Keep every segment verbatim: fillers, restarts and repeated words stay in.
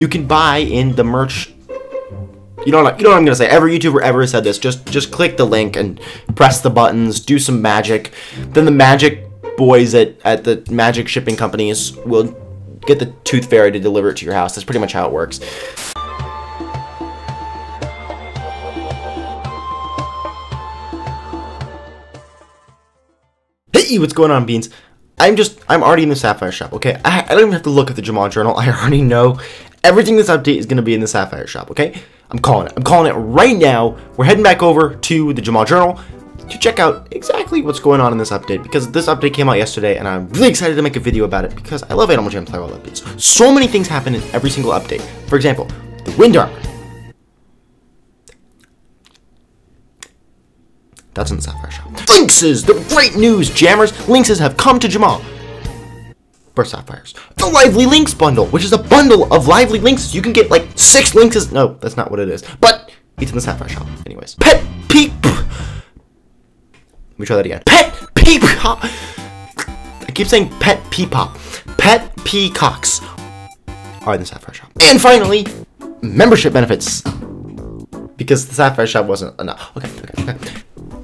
you can buy in the merch. You know what, you know what I'm gonna say. Every YouTuber ever said this. Just just click the link and press the buttons. Do some magic. Then the magic boys at at the magic shipping companies will get the tooth fairy to deliver it to your house. That's pretty much how it works. Hey, what's going on, Beans? I'm just, I'm already in the Sapphire Shop, okay? I, I don't even have to look at the Jamal Journal. I already know everything this update is going to be in the Sapphire Shop, okay? I'm calling it. I'm calling it right now. We're heading back over to the Jamal Journal to check out exactly what's going on in this update, because this update came out yesterday, and I'm really excited to make a video about it, because I love Animal Jam Play Wild updates. So many things happen in every single update. For example, the wind armor. That's in the Sapphire Shop. Lynxes! The great news, Jammers! Lynxes have come to Jamal. For Sapphires. The Lively Lynx Bundle, which is a bundle of Lively Lynxes. You can get like six Lynxes. No, that's not what it is. But it's in the Sapphire Shop. Anyways. Pet Peep. Let me try that again. Pet Peep. I keep saying Pet Peepop. Pet Peacocks are in the Sapphire Shop. And finally, membership benefits. Because the Sapphire Shop wasn't enough. Okay, okay, okay.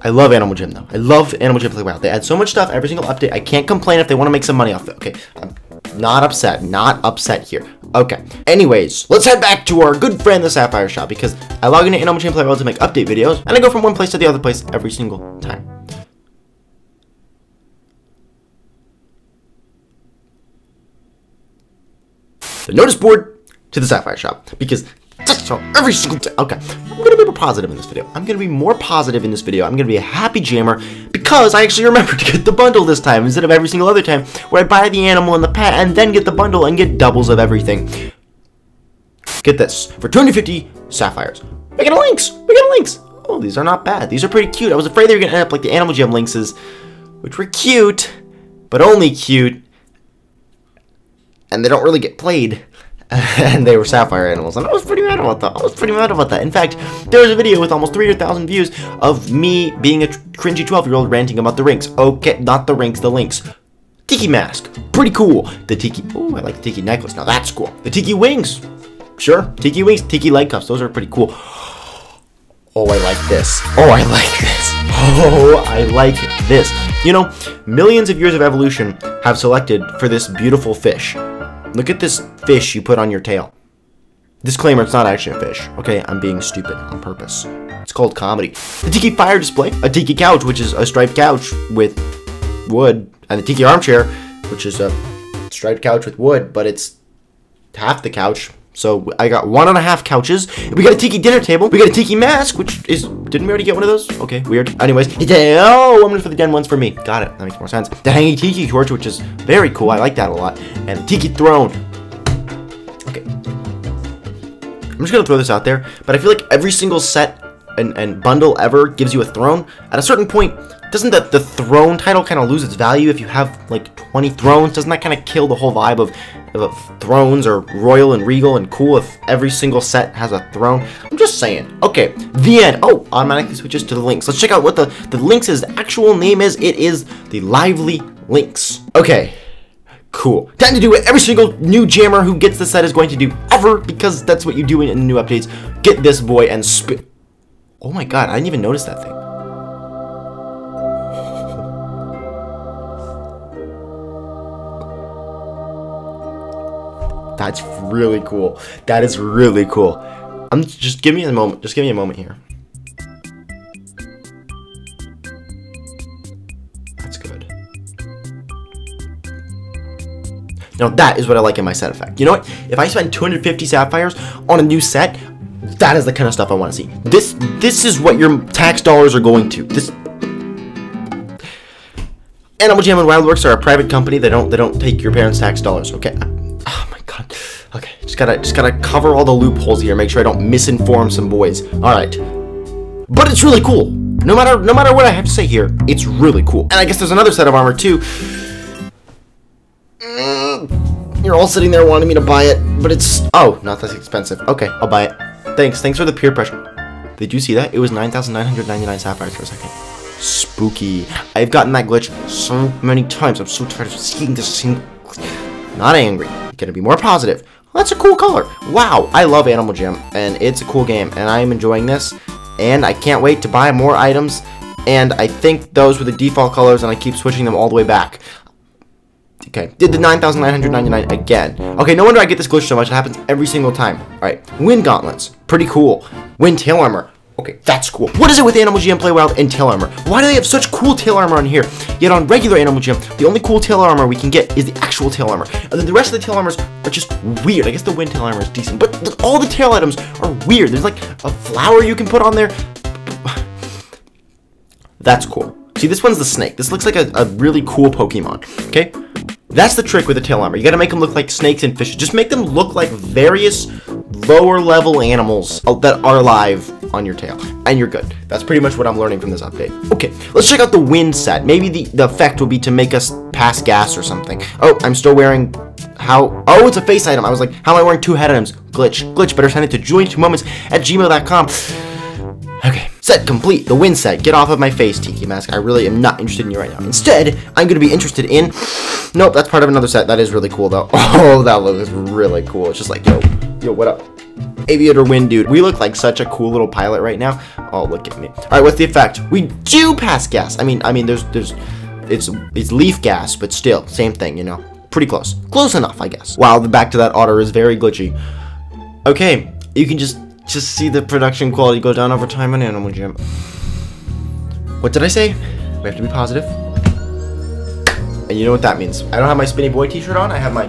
I love Animal Jam, though. I love Animal Jam Play Wild. They add so much stuff every single update. I can't complain if they want to make some money off it. Okay, I'm not upset. Not upset here. Okay. Anyways, let's head back to our good friend, the Sapphire Shop, because I log into Animal Jam Play Wild to make update videos, and I go from one place to the other place every single time. The notice board to the Sapphire Shop, because that's how every single day. Okay. I'm going to be positive in this video. I'm going to be more positive in this video. I'm going to be a happy jammer because I actually remembered to get the bundle this time instead of every single other time where I buy the animal and the pet and then get the bundle and get doubles of everything. Get this. For two hundred fifty sapphires. We got a lynx. We got a lynx. Oh, these are not bad. These are pretty cute. I was afraid they were going to end up like the Animal Jam lynxes, which were cute, but only cute. And they don't really get played. And they were sapphire animals, and I was pretty mad about that. I was pretty mad about that. In fact, there was a video with almost three hundred thousand views of me being a cringy twelve-year-old ranting about the rinks. Okay, not the rinks, the links. Tiki mask, pretty cool. The tiki, oh, I like the tiki necklace. Now that's cool. The tiki wings, sure. Tiki wings, tiki leg cuffs. Those are pretty cool. Oh, I like this. Oh, I like this. Oh, I like this. You know, millions of years of evolution have selected for this beautiful fish. Look at this fish you put on your tail. Disclaimer, it's not actually a fish. Okay, I'm being stupid on purpose. It's called comedy. The tiki fire display, a tiki couch, which is a striped couch with wood, and the tiki armchair, which is a striped couch with wood, but it's half the couch. So I got one and a half couches. We got a tiki dinner table. We got a tiki mask, which is, didn't we already get one of those? Okay, weird. Anyways, oh, I'm gonna for the den ones for me. Got it, that makes more sense. The hanging tiki torch, which is very cool. I like that a lot. And the tiki throne. Okay. I'm just gonna throw this out there, but I feel like every single set and, and bundle ever gives you a throne. At a certain point, doesn't that the throne title kind of lose its value if you have like twenty thrones? Doesn't that kind of kill the whole vibe of If thrones are royal and regal and cool if every single set has a throne? I'm just saying. Okay, the end. Oh, automatically switches to the lynx. Let's check out what the, the lynx's actual name is. It is the Lively Lynx. Okay, cool. Time to do what every single new jammer who gets the set is going to do ever, because that's what you do in, in new updates. Get this boy and spit. Oh my god, I didn't even notice that thing. That's really cool. That is really cool. I'm just give me a moment. Just give me a moment here. That's good. Now that is what I like in my set effect. You know what? If I spend two hundred fifty sapphires on a new set, that is the kind of stuff I want to see. This this is what your tax dollars are going to. This. Animal Jam and Wildworks are a private company. They don't they don't take your parents' tax dollars. Okay. Okay, just gotta just gotta cover all the loopholes here. Make sure I don't misinform some boys. All right, but it's really cool. No matter no matter what I have to say here, it's really cool. And I guess there's another set of armor too. Mm, you're all sitting there wanting me to buy it, but it's oh, not that expensive. Okay, I'll buy it. Thanks, thanks for the peer pressure. Did you see that? It was nine thousand nine hundred ninety-nine sapphires for a second. Spooky. I've gotten that glitch so many times. I'm so tired of seeing the same. Not angry. Gonna be more positive. That's a cool color. Wow, I love Animal Jam, and it's a cool game, and I'm enjoying this, and I can't wait to buy more items, and I think those were the default colors, and I keep switching them all the way back. Okay, did the nine thousand nine hundred ninety-nine again. Okay, no wonder I get this glitch so much. It happens every single time. All right, wind gauntlets, pretty cool. Wind tail armor. Okay, that's cool. What is it with Animal Jam Play Wild and tail armor? Why do they have such cool tail armor on here? Yet on regular Animal Jam, the only cool tail armor we can get is the actual tail armor. And then the rest of the tail armors are just weird. I guess the wind tail armor is decent, but all the tail items are weird. There's like a flower you can put on there. That's cool. See, this one's the snake. This looks like a, a really cool Pokemon, okay? That's the trick with the tail armor. You gotta make them look like snakes and fishes. Just make them look like various lower level animals that are alive on your tail, and you're good. That's pretty much what I'm learning from this update. Okay, let's check out the wind set. Maybe the, the effect will be to make us pass gas or something. Oh, I'm still wearing how, oh, it's a face item. I was like, how am I wearing two head items? Glitch, glitch, better send it to join two moments at gmail dot com. Okay. Set complete. The wind set. Get off of my face, Tiki Mask. I really am not interested in you right now. Instead, I'm going to be interested in... Nope, that's part of another set. That is really cool, though. Oh, that looks really cool. It's just like, yo, yo, what up? Aviator Wind Dude. We look like such a cool little pilot right now. Oh, look at me. All right, what's the effect? We do pass gas. I mean, I mean, there's, there's, it's, it's leaf gas, but still, same thing, you know. Pretty close. Close enough, I guess. Wow, the back to that otter is very glitchy. Okay, you can just... just see the production quality go down over time on Animal Jam. What did I say? We have to be positive. And you know what that means. I don't have my Spinny Boy t-shirt on. I have my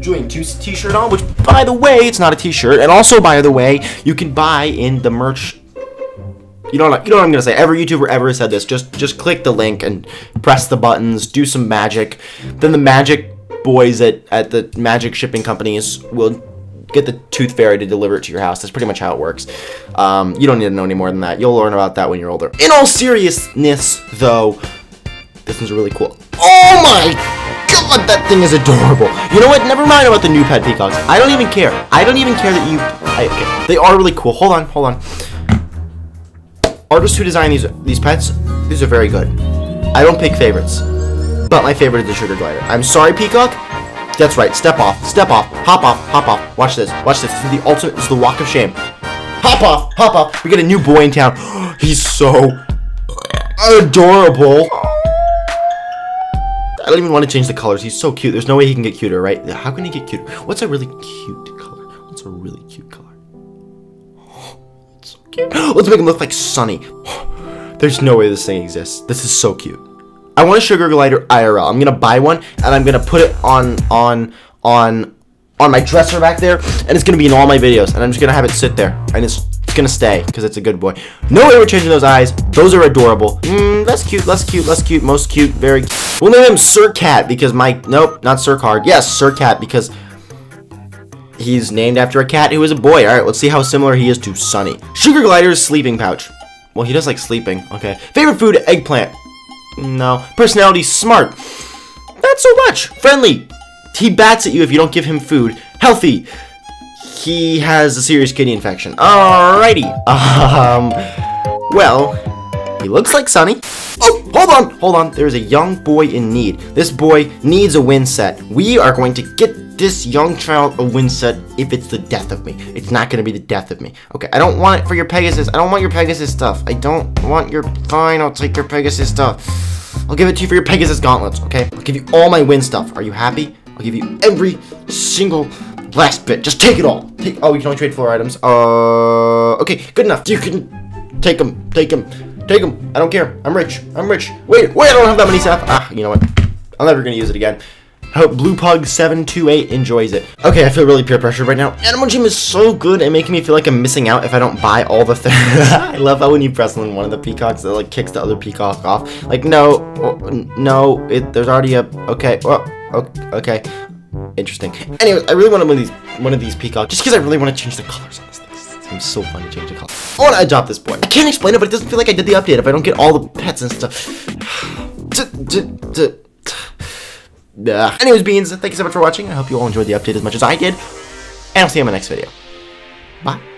join two t-shirt on, which, by the way, it's not a t-shirt. And also, by the way, you can buy in the merch. You know what, you know what I'm gonna say. Every YouTuber ever has said this. Just, just click the link and press the buttons. Do some magic. Then the magic boys at, at the magic shipping companies will... get the tooth fairy to deliver it to your house. That's pretty much how it works. Um, you don't need to know any more than that. You'll learn about that when you're older. In all seriousness, though, this one's really cool. Oh my god, that thing is adorable. You know what? Never mind about the new pet peacocks. I don't even care. I don't even care that you... I, okay. They are really cool. Hold on, hold on. Artists who design these these pets, these are very good. I don't pick favorites, but my favorite is the sugar glider. I'm sorry, peacock. That's right, step off, step off, hop off, hop off. Watch this, watch this. This is the ultimate, this is the walk of shame. Hop off, hop off. We get a new boy in town. He's so adorable. I don't even want to change the colors. He's so cute. There's no way he can get cuter, right? How can he get cuter? What's a really cute color? What's a really cute color? Oh, it's so cute. Let's make him look like Sunny. There's no way this thing exists. This is so cute. I want a sugar glider I R L. I'm gonna buy one and I'm gonna put it on on on on my dresser back there, and it's gonna be in all my videos, and I'm just gonna have it sit there, and it's gonna stay because it's a good boy. No way we're changing those eyes. Those are adorable. Mm, that's cute, that's cute, that's cute, most cute, very cute. We'll name him Sir Cat because my nope, not Sir Card. Yes, Sir Cat because he's named after a cat who is a boy. Alright, let's see how similar he is to Sunny. Sugar glider's sleeping pouch. Well, he does like sleeping. Okay. Favorite food, eggplant. No. Personality, smart. Not so much. Friendly. He bats at you if you don't give him food. Healthy. He has a serious kidney infection. Alrighty. Um, well, he looks like Sunny. Oh, hold on. Hold on. There's a young boy in need. This boy needs a win set. We are going to get this young child a win set if it's the death of me. It's not going to be the death of me. Okay, I don't want it for your Pegasus. I don't want your Pegasus stuff. I don't want your... Fine, I'll take your Pegasus stuff. I'll give it to you for your Pegasus gauntlets, okay? I'll give you all my win stuff. Are you happy? I'll give you every single last bit. Just take it all. Take, oh, you can only trade floor items. Uh, okay, good enough. You can take them. Take them. Take them. I don't care. I'm rich. I'm rich. Wait, wait, I don't have that many stuff. Ah, you know what? I'm never going to use it again. I hope Blue Pug seven two eight enjoys it. Okay, I feel really peer pressure right now. Animal Jam is so good at making me feel like I'm missing out if I don't buy all the things. I love how when you press on one of the peacocks, it like kicks the other peacock off. Like, no, no, it, there's already a, okay, well, okay, interesting. Anyway, I really want to move these, one of these peacocks, just because I really want to change the colors on this thing. It's so fun to change the color. I want to adopt this boy. I can't explain it, but it doesn't feel like I did the update if I don't get all the pets and stuff. Uh, anyways, beans, thank you so much for watching. I hope you all enjoyed the update as much as I did, and I'll see you in my next video. Bye.